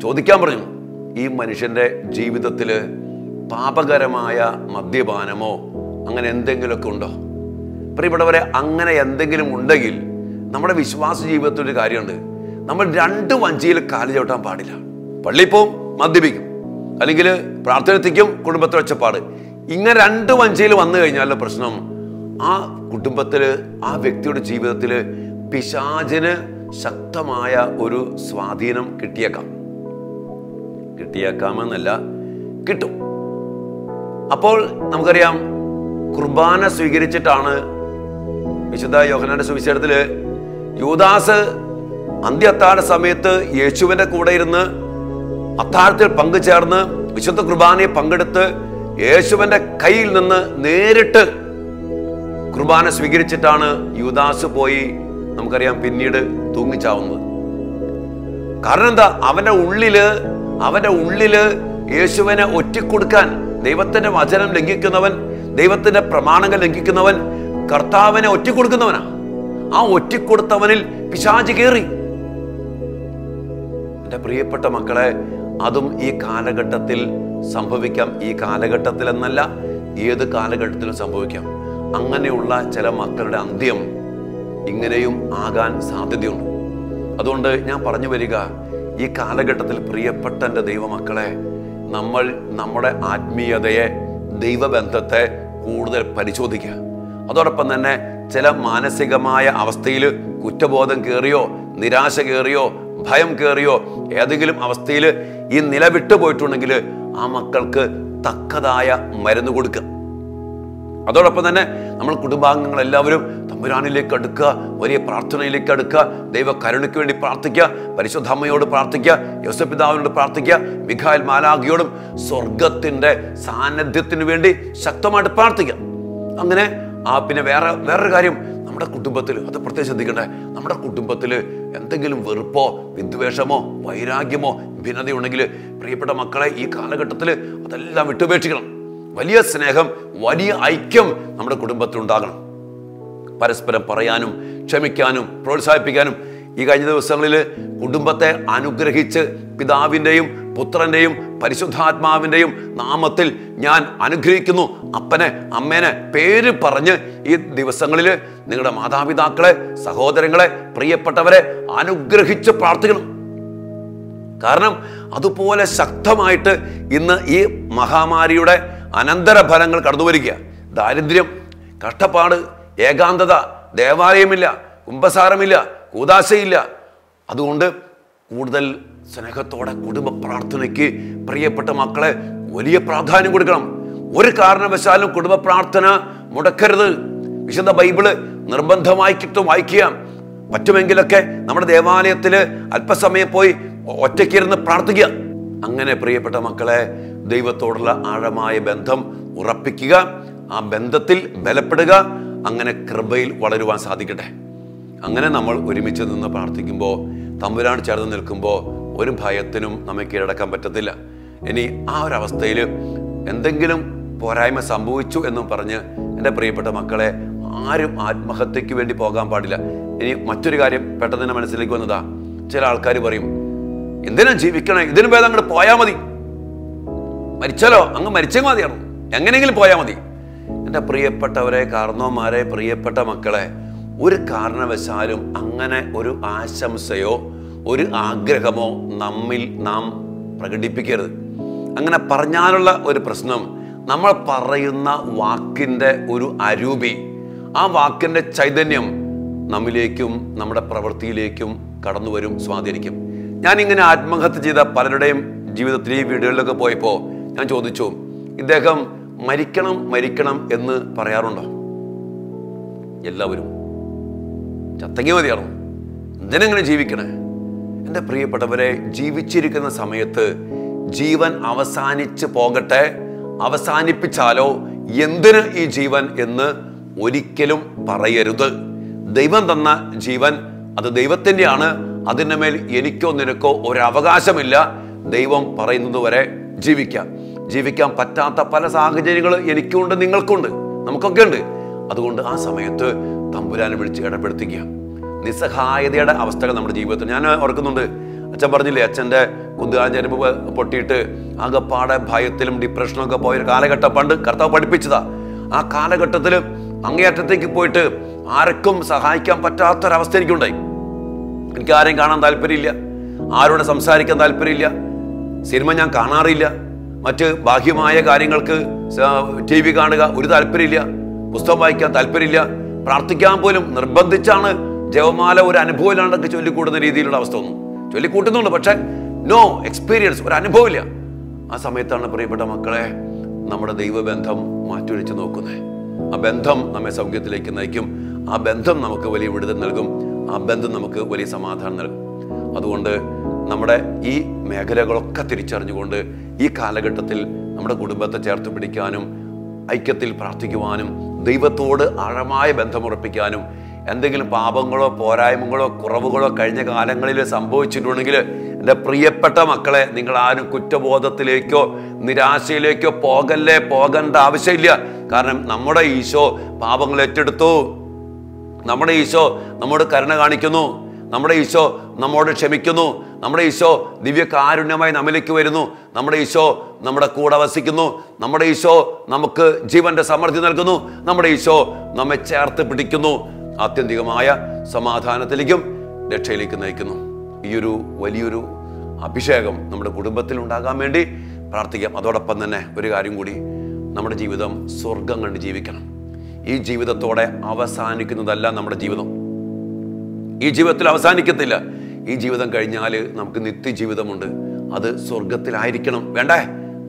ചോദിക്കാൻ പറഞ്ഞു, ഈ മനുഷ്യൻ്റെ ജീവിതത്തിൽ പാപകരമായ മദ്യപാനമോ അങ്ങനെ എന്തെങ്കിലുമൊക്കെ ഉണ്ടോ? പ്രിയപ്പെട്ടവരെ, അങ്ങനെ എന്തെങ്കിലും ഉണ്ടെങ്കിൽ നമ്മുടെ വിശ്വാസ ജീവിതത്തിലൊരു കാര്യമുണ്ട്. നമ്മൾ രണ്ട് വഞ്ചിയിൽ കാലു ചവിട്ടാൻ പാടില്ല. പള്ളിയിൽ പോവും, മദ്യപിക്കും, അല്ലെങ്കിൽ പ്രാർത്ഥനത്തിക്കും കുടുംബത്തിൽ ഒച്ചപ്പാട്. ഇങ്ങനെ രണ്ട് വഞ്ചിയിൽ വന്നു കഴിഞ്ഞാലുള്ള പ്രശ്നം, ആ കുടുംബത്തിൽ, ആ വ്യക്തിയുടെ ജീവിതത്തിൽ പിശാചിന് ശക്തമായ ഒരു സ്വാധീനം കിട്ടിയേക്കാം. കിട്ടിയേക്കാമെന്നല്ല, കിട്ടും. അപ്പോൾ നമുക്കറിയാം, കുർബാന സ്വീകരിച്ചിട്ടാണ് വിശുദ്ധ യോഹന്നാന്റെ സുവിശേഷത്തിൽ യൂദാസ് അന്ത്യത്താഴ സമയത്ത് യേശുവിൻ്റെ കൂടെ ഇരുന്ന് അത്താഴത്തിൽ പങ്കുചേർന്ന് വിശുദ്ധ കുർബാനയെ പങ്കെടുത്ത് യേശുവിൻ്റെ കയ്യിൽ നിന്ന് നേരിട്ട് കുർബാന സ്വീകരിച്ചിട്ടാണ് യൂദാസ് പോയി, നമുക്കറിയാം, പിന്നീട് തൂങ്ങിച്ചാവുന്നത്. കാരണം എന്താ? അവൻ്റെ ഉള്ളില് അവൻ്റെ ഉള്ളില് യേശുവിനെ ഒറ്റിക്കൊടുക്കാൻ, ദൈവത്തിൻ്റെ വചനം ലംഘിക്കുന്നവൻ, ദൈവത്തിൻ്റെ പ്രമാണങ്ങൾ ലംഘിക്കുന്നവൻ, കർത്താവിനെ ഒറ്റിക്കൊടുക്കുന്നവനാ. ആ ഒറ്റിക്കൊടുത്തവനിൽ പിശാച് കയറി. എൻ്റെ പ്രിയപ്പെട്ട മക്കളെ, അതും ഈ കാലഘട്ടത്തിൽ സംഭവിക്കാം. ഈ കാലഘട്ടത്തിൽ എന്നല്ല, ഏത് കാലഘട്ടത്തിലും സംഭവിക്കാം. അങ്ങനെയുള്ള ചില മക്കളുടെ അന്ത്യം ഇങ്ങനെയും ആകാൻ സാധ്യതയുണ്ട്. അതുകൊണ്ട് ഞാൻ പറഞ്ഞു വരിക, ഈ കാലഘട്ടത്തിൽ പ്രിയപ്പെട്ട എൻ്റെ ദൈവമക്കളെ, നമ്മൾ നമ്മുടെ ആത്മീയതയെ, ദൈവബന്ധത്തെ കൂടുതൽ പരിശോധിക്കുക. അതോടൊപ്പം തന്നെ ചില മാനസികമായ അവസ്ഥയിൽ കുറ്റബോധം കയറിയോ, നിരാശ കയറിയോ, ഭയം കയറിയോ ഏതെങ്കിലും അവസ്ഥയിൽ ഈ നില വിട്ടു പോയിട്ടുണ്ടെങ്കിൽ ആ മക്കൾക്ക് തക്കതായ മരുന്ന് കൊടുക്കുക. അതോടൊപ്പം തന്നെ നമ്മൾ കുടുംബാംഗങ്ങളെല്ലാവരും തമ്പുരാനിലേക്ക് അടുക്കുക, വലിയ പ്രാർത്ഥനയിലേക്ക് അടുക്കുക, ദൈവ കരുണയ്ക്ക് വേണ്ടി പ്രാർത്ഥിക്കുക, പരിശുദ്ധമ്മയോട് പ്രാർത്ഥിക്കുക, യോസേഫ് പിതാവിനോട് പ്രാർത്ഥിക്കുക, മിഖായേൽ മാലാഖിയോടും സ്വർഗത്തിൻ്റെ സാന്നിധ്യത്തിന് വേണ്ടി ശക്തമായിട്ട് പ്രാർത്ഥിക്കുക. അങ്ങനെ ആ പിന്നെ വേറെ വേറൊരു കാര്യം, നമ്മുടെ കുടുംബത്തിൽ, അത് പ്രത്യേകം ശ്രദ്ധിക്കണ്ടേ, നമ്മുടെ കുടുംബത്തിൽ എന്തെങ്കിലും വെറുപ്പോ, വിദ്വേഷമോ, വൈരാഗ്യമോ, ഭിന്നതയുണ്ടെങ്കിൽ പ്രിയപ്പെട്ട മക്കളെ, ഈ കാലഘട്ടത്തിൽ അതെല്ലാം വിട്ടുപേക്ഷിക്കണം. വലിയ സ്നേഹം, വലിയ ഐക്യം നമ്മുടെ കുടുംബത്തിൽ ഉണ്ടാകണം. പരസ്പരം പറയാനും ക്ഷമിക്കാനും പ്രോത്സാഹിപ്പിക്കാനും. ഈ കഴിഞ്ഞ ദിവസങ്ങളിൽ കുടുംബത്തെ അനുഗ്രഹിച്ച് പിതാവിൻ്റെയും പുത്രൻ്റെയും പരിശുദ്ധാത്മാവിൻ്റെയും നാമത്തിൽ ഞാൻ അനുഗ്രഹിക്കുന്നു. അപ്പനെ അമ്മേനെ പേര് പറഞ്ഞ് ഈ ദിവസങ്ങളിൽ നിങ്ങളുടെ മാതാപിതാക്കളെ, സഹോദരങ്ങളെ, പ്രിയപ്പെട്ടവരെ അനുഗ്രഹിച്ച് പ്രാർത്ഥിക്കണം. കാരണം അതുപോലെ ശക്തമായിട്ട് ഇന്ന് ഈ മഹാമാരിയുടെ അനന്തരഫലങ്ങൾ കടന്നുവരിക. ദാരിദ്ര്യം, കഷ്ടപ്പാട്, ഏകാന്തത, ദേവാലയമില്ല, കുംഭസാരമില്ല, കൂദാശയില്ല. അതുകൊണ്ട് കൂടുതൽ സ്നേഹത്തോടെ കുടുംബ പ്രാർത്ഥനയ്ക്ക് പ്രിയപ്പെട്ട മക്കളെ വലിയ പ്രാധാന്യം കൊടുക്കണം. ഒരു കാരണവശാലും കുടുംബ പ്രാർത്ഥന മുടക്കരുത്. വിശുദ്ധ ബൈബിള് നിർബന്ധമായിട്ട് വായിക്കുക. പറ്റുമെങ്കിലൊക്കെ നമ്മുടെ ദേവാലയത്തിൽ അല്പസമയം പോയി ഒറ്റയ്ക്കിരുന്ന് പ്രാർത്ഥിക്കുക. അങ്ങനെ പ്രിയപ്പെട്ട മക്കളെ, ദൈവത്തോടുള്ള ആഴമായ ബന്ധം ഉറപ്പിക്കുക, ആ ബന്ധത്തിൽ ബലപ്പെടുക. അങ്ങനെ കൃപയിൽ വളരുവാൻ സാധിക്കട്ടെ. അങ്ങനെ നമ്മൾ ഒരുമിച്ച് നിന്ന് പ്രാർത്ഥിക്കുമ്പോൾ, തമ്പുരാൻ ചേർന്ന് നിൽക്കുമ്പോൾ ഒരു ഭയത്തിനും നമുക്ക് കീഴടക്കാൻ പറ്റത്തില്ല. ഇനി ആ ഒരവസ്ഥയിൽ എന്തെങ്കിലും പോരായ്മ സംഭവിച്ചു എന്നും പറഞ്ഞ് എൻ്റെ പ്രിയപ്പെട്ട മക്കളെ, ആരും ആത്മഹത്യക്ക് വേണ്ടി പോകാൻ പാടില്ല. ഇനി മറ്റൊരു കാര്യം പെട്ടെന്ന് എൻ്റെ മനസ്സിലേക്ക് വന്നതാ, ചില ആൾക്കാർ പറയും, എന്തിനും ജീവിക്കണേ, ഇതിനും ഭേദം അങ്ങോട്ട് പോയാൽ മതി, മരിച്ചാലോ, അങ്ങ് മരിച്ചെങ്കിൽ മതിയായിരുന്നു, എങ്ങനെയെങ്കിലും പോയാൽ മതി. എൻ്റെ പ്രിയപ്പെട്ടവരെ, കാരണവന്മാരെ, പ്രിയപ്പെട്ട മക്കളെ, ഒരു കാരണവശാലും അങ്ങനെ ഒരു ആശംസയോ ഒരു ആഗ്രഹമോ നമ്മിൽ നാം പ്രകടിപ്പിക്കരുത്. അങ്ങനെ പറഞ്ഞാലുള്ള ഒരു പ്രശ്നം, നമ്മൾ പറയുന്ന വാക്കിൻ്റെ ഒരു അരൂപി, ആ വാക്കിൻ്റെ ചൈതന്യം Namilekum, Namada Pravartilekum, Karandurum, Swadirikim. Yanning and Admangatida, Paradem, Jiva three Vidalaka Poipo, and Jodichum. If they come, Maricanum, Maricanum, in the Parayarunda. Yellavum. Chatagio, then in a Jivikana. And the pre Patavare, Jivichirikan Samayate, Jivan Avasani Chipogate, Avasani Pichalo, Yendina e Jivan in the Urikelum Parayarud. Devan Dana, Jivan, Ada Devatendiana, Adinamel, Yeniko, Nereko, or Avagasamilla, Devam Parainudore, Jivika, Jivika, Patata, Palasaga, Yenikunda, Ningalkund, Namkakandi, Adunda Asamato, Tamburan, which are Pertigia. This is a high theatre, Avasta, Namadivatana, Orgund, Chabardi, Achenda, Kudaja, Potato, Agapada, Pyatilum, Depression, Gapoy, Kalagata Panda, Katapati Pichda, Akalagatatil, Angataki Poeta. Arkum Sahaikam Patata Avastari Gundai. In Karin Kanan Dal Perilia, Aruna Samsarikan Dal Perilia, Sirmanian Kanarilla, Matu Bahimaya Karingalka, T V Kanaga, Udal Perilia, Mustamaika Dal Perilia, Pratikam Bulum, Nurbandichana, Jevamala, or Anabola under the Chulikud and the Ridil of Stone. Chulikudun, but no experience or Anabolia. Asametana Prepatamakale, Namada Deva Bentham, Maturichanokune. A Bentham, Namesaget Lake and Nakim. A bentham Namakavali would have Nagum, a bentham Namakavali Samathanel. Other wonder Namada E. Megarago Katrichar, you wonder E. Kalagatil, Namada Gudabata Chartu Pedicanum, Aikatil Praticuanum, Devatod, Aramai Bentham or Picanum, and the Gilpabangolo, Porai Mungolo, Koravolo, Kayak, Alangal, Sambo, Chidunigil, the Priapata Makale, Ninglan, Kutabo, the Teleco, Nidasileco, Pogale, Pogan, Davisalia, Karnam Namada Isho, Pabang lettered too. നമ്മുടെ ഈശോ നമ്മോട് കരുണ കാണിക്കുന്നു നമ്മുടെ ഈശോ നമ്മോട് ക്ഷമിക്കുന്നു നമ്മുടെ ഈശോ ദിവ്യകാരുണ്യമായി നമ്മിലേക്ക് വരുന്നു നമ്മുടെ ഈശോ നമ്മുടെ കൂടെ വസിക്കുന്നു നമ്മുടെ ഈശോ നമുക്ക് ജീവന്റെ സമൃദ്ധി നൽകുന്നു നമ്മുടെ ഈശോ നമ്മെ ചേർത്ത് പിടിക്കുന്നു ആത്യന്തികമായ സമാധാനത്തിലേക്കും രക്ഷയിലേക്കും നയിക്കുന്നു ഈ ഒരു വലിയൊരു അഭിഷേകം നമ്മുടെ കുടുംബത്തിൽ ഉണ്ടാകാൻ വേണ്ടി പ്രാർത്ഥിക്കാം അതോടൊപ്പം തന്നെ ഒരു കാര്യം കൂടി നമ്മുടെ ജീവിതം സ്വർഗ്ഗം കണ്ട് ജീവിക്കണം ഈ ജീവിതത്തോടെ അവസാനിക്കുന്നതല്ല നമ്മുടെ ജീവിതം ഈ ജീവിതത്തിൽ അവസാനിക്കത്തില്ല ഈ ജീവിതം കഴിഞ്ഞാൽ നമുക്ക് നിത്യജീവിതമുണ്ട് അത് സ്വർഗ്ഗത്തിലായിരിക്കണം വേണ്ടേ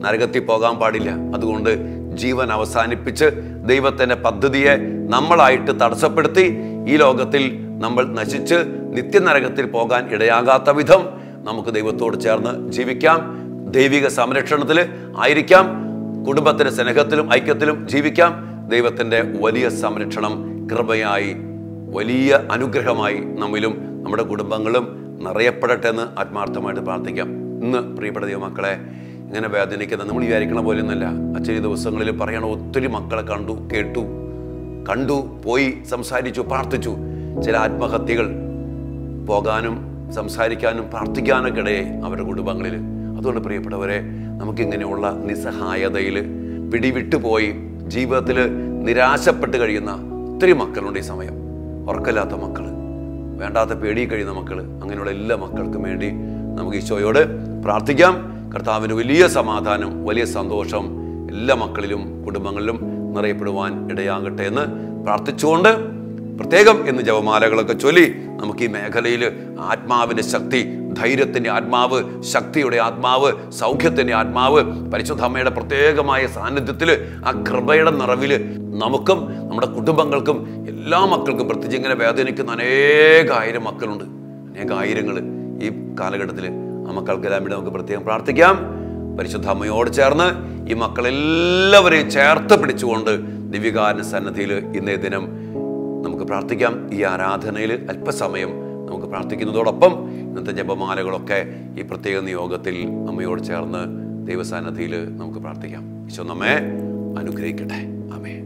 നരകത്തിൽ പോകാൻ പാടില്ല അതുകൊണ്ട് ജീവൻ അവസാനിപ്പിച്ച് ദൈവത്തിന്റെ പദ്ധതിയെ നമ്മളായിട്ട് തടസ്സപ്പെടുത്തി ഈ ലോകത്തിൽ നമ്മൾ നശിച്ച് നിത്യനരകത്തിൽ പോകാൻ ഇടയാകാത്ത വിധം നമുക്ക് ദൈവത്തോട് ചേർന്ന് ജീവിക്കാം ദൈവിക സംരക്ഷണത്തിൽ ആയിരിക്കാം കുടുംബത്തിന്റെ സ്നേഹത്തിലും ഐക്യത്തിലും ജീവിക്കാം ദൈവത്തിന്റെ വലിയ സംരക്ഷണം കൃപയായി വലിയ അനുഗ്രഹമായി നമ്മിലും നമ്മുടെ കുടുംബങ്ങളും നിറയപ്പെടട്ടെ എന്ന് ആത്മാർത്ഥമായിട്ട് പ്രാർത്ഥിക്കാം. ഇന്ന് പ്രിയപ്പെട്ട ദൈവമക്കളെ ഇങ്ങനെ വേദനിക്കുന്ന നമ്മൾ വിചാരിക്കണ പോലെയൊന്നുമല്ല. അച്ചടി ദിവസങ്ങളിൽ പറയണ ഒത്തിരി മക്കളെ കണ്ടു കേട്ടു കണ്ടു പോയി സംസാരിച്ചു പ്രാർത്ഥിച്ചു ചില ആത്മഹത്യകൾ പോകാനും സംസാരിക്കാനും പ്രാർത്ഥിക്കാനൊക്കെ ഇടയായി അവരുടെ കുടുംബങ്ങളിൽ. അതുകൊണ്ട് പ്രിയപ്പെട്ടവരെ നമുക്കിങ്ങനെയുള്ള നിസ്സഹായതയിൽ പിടിവിട്ടുപോയി ജീവിതത്തിൽ നിരാശപ്പെട്ട് കഴിയുന്ന ഒത്തിരി മക്കളുണ്ട് ഈ സമയം ഉറക്കമില്ലാത്ത മക്കൾ വേണ്ടാത്ത പേടി കഴിയുന്ന മക്കൾ അങ്ങനെയുള്ള എല്ലാ മക്കൾക്കും വേണ്ടി നമുക്ക് ഈശോയോട് പ്രാർത്ഥിക്കാം കർത്താവിന് വലിയ സമാധാനം വലിയ സന്തോഷം എല്ലാ മക്കളിലും കുടുംബങ്ങളിലും നിറയപ്പെടുവാൻ ഇടയാകട്ടെ എന്ന് പ്രാർത്ഥിച്ചുകൊണ്ട് പ്രത്യേകം എന്ന് ജപമാലകളൊക്കെ ചൊല്ലി നമുക്ക് ഈ മേഖലയിൽ ആത്മാവിൻ്റെ ശക്തി ധൈര്യത്തിന്റെ ആത്മാവ് ശക്തിയുടെ ആത്മാവ് സൗഖ്യത്തിന്റെ ആത്മാവ് പരിശുദ്ധ അമ്മയുടെ പ്രത്യേകമായ സാന്നിധ്യത്തിൽ ആ കൃപയുടെ നിറവിൽ നമുക്കും നമ്മുടെ കുടുംബങ്ങൾക്കും എല്ലാ മക്കൾക്കും പ്രത്യേകിച്ച് ഇങ്ങനെ വേദനിക്കുന്ന അനേകായിരം മക്കളുണ്ട് അനേകായിരങ്ങൾ ഈ കാലഘട്ടത്തിൽ ആ മക്കൾക്കെല്ലാം വേണ്ടി നമുക്ക് പ്രത്യേകം പ്രാർത്ഥിക്കാം പരിശുദ്ധ അമ്മയോട് ചേർന്ന് ഈ മക്കളെല്ലാവരെയും ചേർത്ത് പിടിച്ചുകൊണ്ട് ദിവ്യകാരുണ്യ സന്നിധിയിൽ ഇന്നേ ദിനം നമുക്ക് പ്രാർത്ഥിക്കാം ഈ ആരാധനയിൽ അല്പസമയം നമുക്ക് പ്രാർത്ഥിക്കുന്നതോടൊപ്പം ഇന്നത്തെ ജപമാലകളൊക്കെ ഈ പ്രത്യേക നിയോഗത്തിൽ അമ്മയോട് ചേർന്ന് ദൈവസാന്നിധിയിൽ നമുക്ക് പ്രാർത്ഥിക്കാം ഈശോ നമ്മെ അനുഗ്രഹിക്കട്ടെ ആമേൻ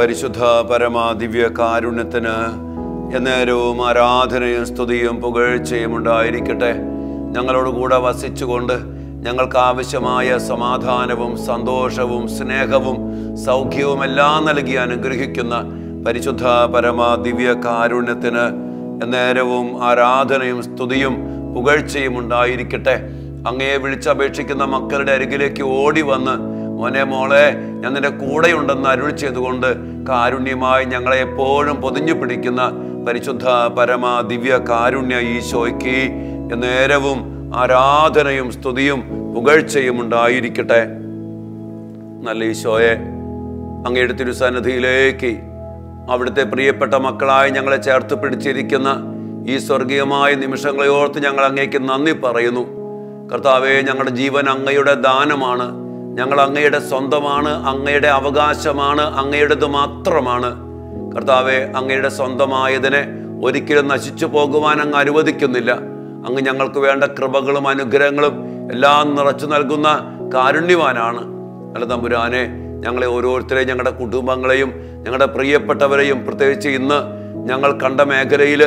പരിശുദ്ധ പരമാ ദിവ്യ കാരുണ്യത്തിന് എന്നേരവും ആരാധനയും സ്തുതിയും പുകഴ്ചയും ഉണ്ടായിരിക്കട്ടെ ഞങ്ങളോട് കൂടെ വസിച്ചുകൊണ്ട് ഞങ്ങൾക്ക് ആവശ്യമായ സമാധാനവും സന്തോഷവും സ്നേഹവും സൗഖ്യവും എല്ലാം നൽകി അനുഗ്രഹിക്കുന്ന പരിശുദ്ധ പരമ ദിവ്യ കാരുണ്യത്തിന് എന്നേരവും ആരാധനയും സ്തുതിയും പുകഴ്ചയും ഉണ്ടായിരിക്കട്ടെ. അങ്ങയെ വിളിച്ചപേക്ഷിക്കുന്ന മക്കളുടെ അരികിലേക്ക് ഓടി വന്ന് മോനെ മോളെ ഞാൻ നിന്റെ കൂടെയുണ്ടെന്ന് അരുൾ ചെയ്തുകൊണ്ട് കാരുണ്യമായി ഞങ്ങളെ എപ്പോഴും പൊതിഞ്ഞു പിടിക്കുന്ന പരിശുദ്ധ പരമ ദിവ്യ കാരുണ്യ ഈശോയ്ക്ക് എന്നേരവും ആരാധനയും സ്തുതിയും പുകഴ്ചയും ഉണ്ടായിരിക്കട്ടെ. നല്ല ഈശോയെ, അങ്ങയുടെ തിരുസന്നിധിയിലേക്ക് അവിടുത്തെ പ്രിയപ്പെട്ട മക്കളായി ഞങ്ങളെ ചേർത്ത് പിടിച്ചിരിക്കുന്ന ഈ സ്വർഗീയമായ നിമിഷങ്ങളെ ഓർത്ത് ഞങ്ങൾ അങ്ങേക്ക് നന്ദി പറയുന്നു. കർത്താവേ, ഞങ്ങളുടെ ജീവൻ അങ്ങയുടെ ദാനമാണ്, ഞങ്ങൾ അങ്ങയുടെ സ്വന്തമാണ്, അങ്ങയുടെ അവകാശമാണ്, അങ്ങയുടേത് മാത്രമാണ്. കർത്താവെ, അങ്ങയുടെ സ്വന്തമായതിനെ ഒരിക്കലും നശിച്ചു പോകുവാൻ അങ്ങ് അനുവദിക്കുന്നില്ല. അങ്ങ് ഞങ്ങൾക്ക് വേണ്ട കൃപകളും അനുഗ്രഹങ്ങളും എല്ലാം നിറച്ചു നൽകുന്ന കാരുണ്യവാനാണ്. നല്ല തമ്പുരാനെ, ഞങ്ങളെ ഓരോരുത്തരെയും ഞങ്ങളുടെ കുടുംബങ്ങളെയും ഞങ്ങളുടെ പ്രിയപ്പെട്ടവരെയും പ്രത്യേകിച്ച് ഇന്ന് ഞങ്ങൾ കണ്ട മേഖലയിൽ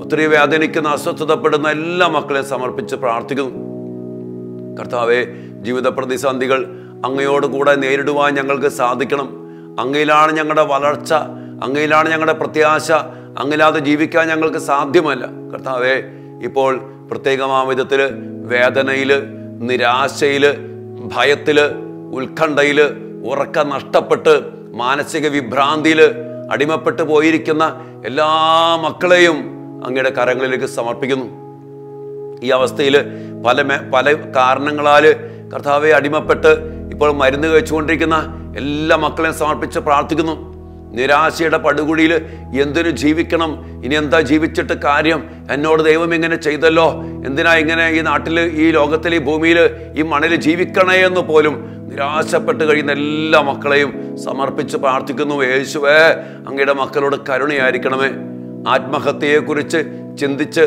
ഒത്തിരി വേദനിക്കുന്ന അസ്വസ്ഥതപ്പെടുന്ന എല്ലാ മക്കളെയും സമർപ്പിച്ച് പ്രാർത്ഥിക്കുന്നു. കർത്താവെ, ജീവിത പ്രതിസന്ധികൾ അങ്ങയോട് കൂടെ നേരിടുവാൻ ഞങ്ങൾക്ക് സാധിക്കണം. അങ്ങയിലാണ് ഞങ്ങളുടെ വളർച്ച, അങ്ങയിലാണ് ഞങ്ങളുടെ പ്രത്യാശ. അങ്ങില്ലാതെ ജീവിക്കാൻ ഞങ്ങൾക്ക് സാധ്യമല്ല. കർത്താവെ, ഇപ്പോൾ പ്രത്യേകമാവിധത്തിൽ വേദനയിൽ, നിരാശയിൽ, ഭയത്തിൽ, ഉത്കണ്ഠയിൽ, ഉറക്കം നഷ്ടപ്പെട്ട് മാനസിക വിഭ്രാന്തിയിൽ അടിമപ്പെട്ടു പോയിരിക്കുന്ന എല്ലാ മക്കളെയും അങ്ങയുടെ കരങ്ങളിലേക്ക് സമർപ്പിക്കുന്നു. ഈ അവസ്ഥയിൽ പല പല കാരണങ്ങളാൽ കർത്താവെ അടിമപ്പെട്ട് ഇപ്പോൾ മരുന്ന് കഴിച്ചുകൊണ്ടിരിക്കുന്ന എല്ലാ മക്കളെയും സമർപ്പിച്ച് പ്രാർത്ഥിക്കുന്നു. നിരാശയുടെ പടുകുഴിയിൽ എന്തിനു ജീവിക്കണം, ഇനി എന്താ ജീവിച്ചിട്ട് കാര്യം, എന്നോട് ദൈവം ഇങ്ങനെ ചെയ്തല്ലോ, എന്തിനാ ഇങ്ങനെ ഈ നാട്ടിൽ, ഈ ലോകത്തിൽ, ഈ ഭൂമിയിൽ, ഈ മണ്ണിൽ ജീവിക്കണേ എന്ന് പോലും നിരാശപ്പെട്ട് കഴിയുന്ന എല്ലാ മക്കളെയും സമർപ്പിച്ച് പ്രാർത്ഥിക്കുന്നു. യേശുവേ, അങ്ങയുടെ മക്കളോട് കരുണയായിരിക്കണമേ. ആത്മഹത്യയെക്കുറിച്ച് ചിന്തിച്ച്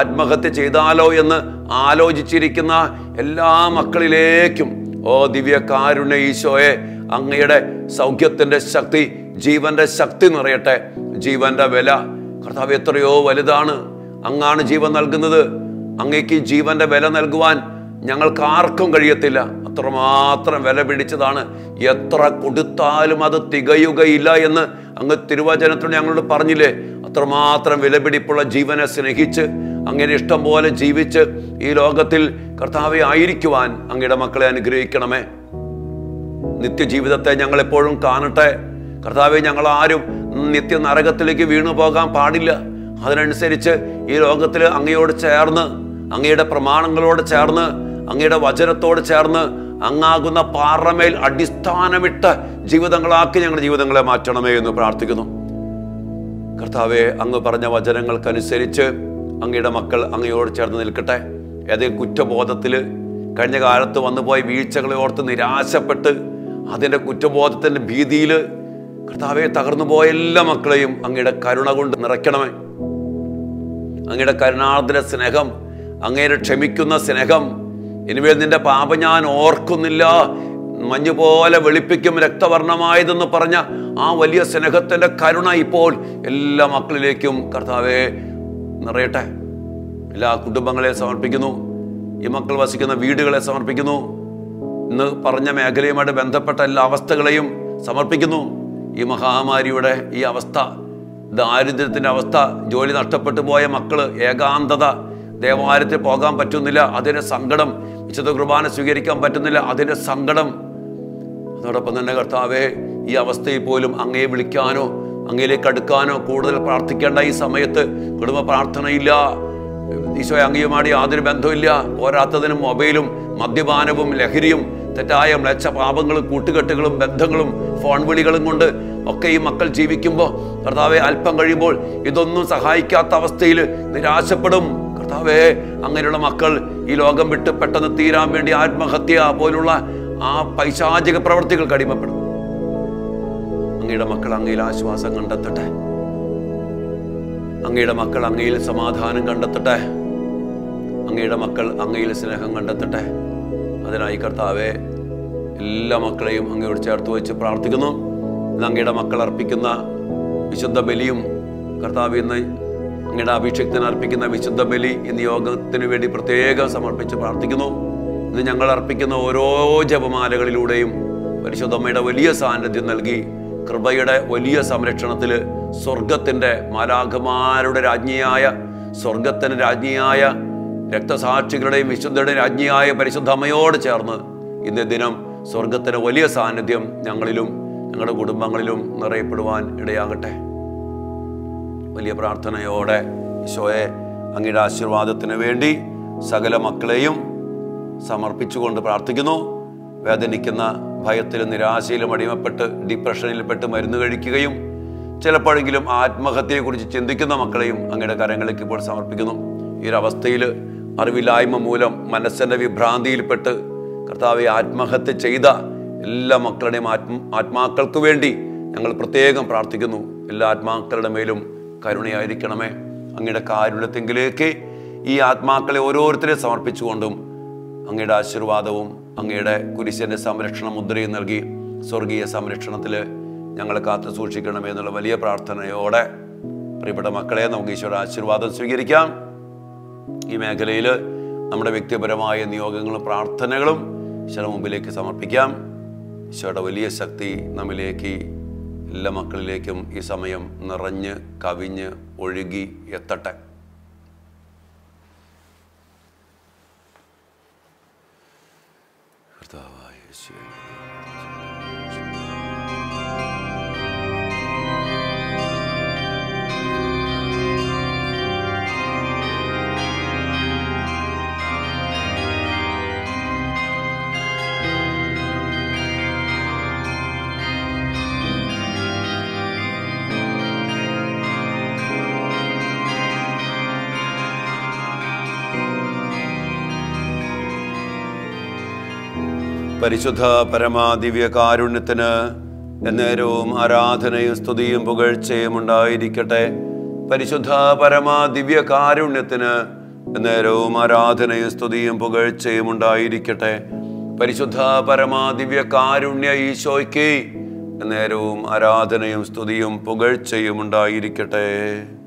ആത്മഹത്യ ചെയ്താലോ എന്ന് ആലോചിച്ചിരിക്കുന്ന എല്ലാ മക്കളിലേക്കും ഓ ദിവ്യ കാരുണ്യ ഈശോയെ, അങ്ങയുടെ സൗഖ്യത്തിൻ്റെ ശക്തി, ജീവന്റെ ശക്തി നിറയട്ടെ. ജീവന്റെ വില കർത്താവ് എത്രയോ വലുതാണ്. അങ്ങാണ് ജീവൻ നൽകുന്നത്. അങ്ങേക്ക് ജീവന്റെ വില നൽകുവാൻ ഞങ്ങൾക്ക് ആർക്കും കഴിയത്തില്ല. അത്രമാത്രം വില പിടിച്ചതാണ്. എത്ര കൊടുത്താലും അത് തികയുകയില്ല എന്ന് അങ്ങ് തിരുവചനത്തോട് ഞങ്ങളോട് പറഞ്ഞില്ലേ. അത്രമാത്രം വിലപിടിപ്പുള്ള ജീവനെ സ്നേഹിച്ച് അങ്ങനെ ഇഷ്ടം പോലെ ജീവിച്ച് ഈ ലോകത്തിൽ കർത്താവെ ആയിരിക്കുവാൻ അങ്ങയുടെ മക്കളെ അനുഗ്രഹിക്കണമേ. നിത്യജീവിതത്തെ ഞങ്ങളെപ്പോഴും കാണട്ടെ. കർത്താവെ, ഞങ്ങളാരും നിത്യ നരകത്തിലേക്ക് വീണു പോകാൻ പാടില്ല. അതിനനുസരിച്ച് ഈ ലോകത്തിൽ അങ്ങയോട് ചേർന്ന്, അങ്ങയുടെ പ്രമാണങ്ങളോട് ചേർന്ന്, അങ്ങയുടെ വചനത്തോട് ചേർന്ന്, അങ്ങാകുന്ന പാറമേൽ അടിസ്ഥാനമിട്ട ജീവിതങ്ങളാക്കി ഞങ്ങളുടെ ജീവിതങ്ങളെ മാറ്റണമേ എന്ന് പ്രാർത്ഥിക്കുന്നു. കർത്താവെ, അങ്ങ് പറഞ്ഞ വചനങ്ങൾക്കനുസരിച്ച് അങ്ങയുടെ മക്കൾ അങ്ങയോട് ചേർന്ന് നിൽക്കട്ടെ. ഏതെങ്കിലും കുറ്റബോധത്തിൽ കഴിഞ്ഞ കാലത്ത് വന്നുപോയി വീഴ്ചകളെ ഓർത്ത് നിരാശപ്പെട്ട് അതിൻ്റെ കുറ്റബോധത്തിൻ്റെ ഭീതിയിൽ കർത്താവെ തകർന്നു പോയ എല്ലാ മക്കളെയും അങ്ങയുടെ കരുണ കൊണ്ട് നിറയ്ക്കണമേ. അങ്ങയുടെ കരുണാർദ്ര സ്നേഹം, അങ്ങയുടെ ക്ഷമിക്കുന്ന സ്നേഹം, ഇനിമേൽ നിന്റെ പാപം ഞാൻ ഓർക്കുന്നില്ല, മഞ്ഞുപോലെ വെളുപ്പിക്കും രക്തവർണമായതെന്ന് പറഞ്ഞ ആ വലിയ സ്നേഹത്തിൻ്റെ കരുണ ഇപ്പോൾ എല്ലാ മക്കളിലേക്കും കർത്താവെ നിറയട്ടെ. എല്ലാ കുടുംബങ്ങളെ സമർപ്പിക്കുന്നു. ഈ മക്കൾ വസിക്കുന്ന വീടുകളെ സമർപ്പിക്കുന്നു. ഇന്ന് പറഞ്ഞ മേഖലയുമായിട്ട് ബന്ധപ്പെട്ട എല്ലാ അവസ്ഥകളെയും സമർപ്പിക്കുന്നു. ഈ മഹാമാരിയുടെ ഈ അവസ്ഥ, ദാരിദ്ര്യത്തിൻ്റെ അവസ്ഥ, ജോലി നഷ്ടപ്പെട്ടു പോയ മക്കള്, ഏകാന്തത, ദേവാലയത്തിൽ പോകാൻ പറ്റുന്നില്ല അതിൻ്റെ സങ്കടം, വിശുദ്ധ കുർബാന സ്വീകരിക്കാൻ പറ്റുന്നില്ല അതിൻ്റെ സങ്കടം. അതോടൊപ്പം തന്നെ കർത്താവെ, ഈ അവസ്ഥയിൽ പോലും അങ്ങയെ വിളിക്കാനോ അങ്ങയിലേക്ക് അടുക്കാനോ കൂടുതൽ പ്രാർത്ഥിക്കേണ്ട ഈ സമയത്ത് കുടുംബ പ്രാർത്ഥനയില്ല. ഈശോയെ, അങ്ങയുമായി യാതൊരു ബന്ധമില്ല. പോരാത്തതിനും മൊബൈലും മദ്യപാനവും ലഹരിയും തെറ്റായ മ്ലേച്ഛ പാപങ്ങളും കൂട്ടുകെട്ടുകളും ബന്ധങ്ങളും ഫോൺ വിളികളും കൊണ്ട് ഒക്കെ ഈ മക്കൾ ജീവിക്കുമ്പോൾ കർത്താവെ അല്പം കഴിയുമ്പോൾ ഇതൊന്നും സഹായിക്കാത്ത അവസ്ഥയിൽ നിരാശപ്പെടും. കർത്താവെ, അങ്ങനെയുള്ള മക്കൾ ഈ ലോകം വിട്ട് പെട്ടെന്ന് തീരാൻ വേണ്ടി ആത്മഹത്യ പോലുള്ള ആ പൈശാചിക പ്രവൃത്തികൾക്ക് അടിമപ്പെടും. അങ്ങയുടെ മക്കൾ അങ്ങയിൽ ആശ്വാസം കണ്ടെത്തട്ടെ. അങ്ങയുടെ മക്കൾ അങ്ങയിൽ സമാധാനം കണ്ടെത്തട്ടെ. അങ്ങയുടെ മക്കൾ അങ്ങയിൽ സ്നേഹം കണ്ടെത്തട്ടെ. അതിനായി കർത്താവെ എല്ലാ മക്കളെയും അങ്ങയോട് ചേർത്ത് വെച്ച് പ്രാർത്ഥിക്കുന്നു. ഇന്ന് അങ്ങയുടെ മക്കൾ അർപ്പിക്കുന്ന വിശുദ്ധ ബലിയും കർത്താവ് ഇന്ന് അങ്ങയുടെ അഭിഷേകത്തിന് അർപ്പിക്കുന്ന വിശുദ്ധ ബലി ഇന്ന് യോഗത്തിന് വേണ്ടി പ്രത്യേകം സമർപ്പിച്ച് പ്രാർത്ഥിക്കുന്നു. ഇന്ന് ഞങ്ങൾ അർപ്പിക്കുന്ന ഓരോ ജപമാലകളിലൂടെയും പരിശുദ്ധമ്മയുടെ വലിയ സാന്നിധ്യം നൽകി കൃപയുടെ വലിയ സംരക്ഷണത്തിൽ സ്വർഗത്തിൻ്റെ മാലാഖമാരുടെ രാജ്ഞിയായ സ്വർഗത്തിൻ്റെ രാജ്ഞിയായ രക്തസാക്ഷികളുടെയും വിശുദ്ധരുടെയും രാജ്ഞിയായ പരിശുദ്ധമ്മയോട് ചേർന്ന് ഇന്നേ ദിനം സ്വർഗത്തിൻ്റെ വലിയ സാന്നിധ്യം ഞങ്ങളിലും ഞങ്ങളുടെ കുടുംബങ്ങളിലും നിറയപ്പെടുവാൻ ഇടയാകട്ടെ. വലിയ പ്രാർത്ഥനയോടെ ഈശോയെ അങ്ങയുടെ ആശീർവാദത്തിന് വേണ്ടി സകല മക്കളെയും സമർപ്പിച്ചുകൊണ്ട് പ്രാർത്ഥിക്കുന്നു. വേദനിക്കുന്ന, ഭയത്തിലും നിരാശയിലും അടിമപ്പെട്ട് ഡിപ്രഷനിൽപ്പെട്ട് മരുന്ന് കഴിക്കുകയും ചിലപ്പോഴെങ്കിലും ആത്മഹത്യയെക്കുറിച്ച് ചിന്തിക്കുന്ന മക്കളെയും അങ്ങയുടെ കരങ്ങളിലേക്ക് ഇപ്പോൾ സമർപ്പിക്കുന്നു. ഈ ഒരവസ്ഥയിൽ അറിവില്ലായ്മ മൂലം മനസ്സിൻ്റെ വിഭ്രാന്തിയിൽപ്പെട്ട് കർത്താവെ ആത്മഹത്യ ചെയ്ത എല്ലാ മക്കളുടെയും ആത്മ ആത്മാക്കൾക്ക് വേണ്ടി ഞങ്ങൾ പ്രത്യേകം പ്രാർത്ഥിക്കുന്നു. എല്ലാ ആത്മാക്കളുടെ മേലും കരുണയായിരിക്കണമേ. അങ്ങയുടെ കാരുണ്യത്തിങ്കിലേക്ക് ഈ ആത്മാക്കളെ ഓരോരുത്തരെ സമർപ്പിച്ചുകൊണ്ടും അങ്ങയുടെ ആശീർവാദവും അങ്ങയുടെ കുരിശിൻ്റെ സംരക്ഷണ മുദ്രയും നൽകി സ്വർഗീയ സംരക്ഷണത്തിൽ ഞങ്ങളെ കാത്തു സൂക്ഷിക്കണമേ എന്നുള്ള വലിയ പ്രാർത്ഥനയോടെ പ്രിയപ്പെട്ട മക്കളെ നമുക്ക് ഈശോയുടെ ആശീർവാദം സ്വീകരിക്കാം. ഈ മേഖലയിൽ നമ്മുടെ വ്യക്തിപരമായ നിയോഗങ്ങളും പ്രാർത്ഥനകളും ഈശോയുടെ മുമ്പിലേക്ക് സമർപ്പിക്കാം. ഈശോയുടെ വലിയ ശക്തി നമ്മിലേക്ക് എല്ലാ മക്കളിലേക്കും ഈ സമയം നിറഞ്ഞ് കവിഞ്ഞ് ഒഴുകി എത്തട്ടെ. പരിശുദ്ധ പരമാദിവ്യ കാരുണ്യത്തിന് എന്നേരവും ആരാധനയും സ്തുതിയും പുകഴ്ചയും ഉണ്ടായിരിക്കട്ടെ. പരിശുദ്ധ പരമാദിവ്യ കാരുണ്യത്തിന് എന്നേരവും ആരാധനയും സ്തുതിയും പുകഴ്ചയും ഉണ്ടായിരിക്കട്ടെ. പരിശുദ്ധ പരമാദിവ്യ കാരുണ്യ ഈശോയ്ക്ക് എന്നേരവും ആരാധനയും സ്തുതിയും പുകഴ്ചയും ഉണ്ടായിരിക്കട്ടെ.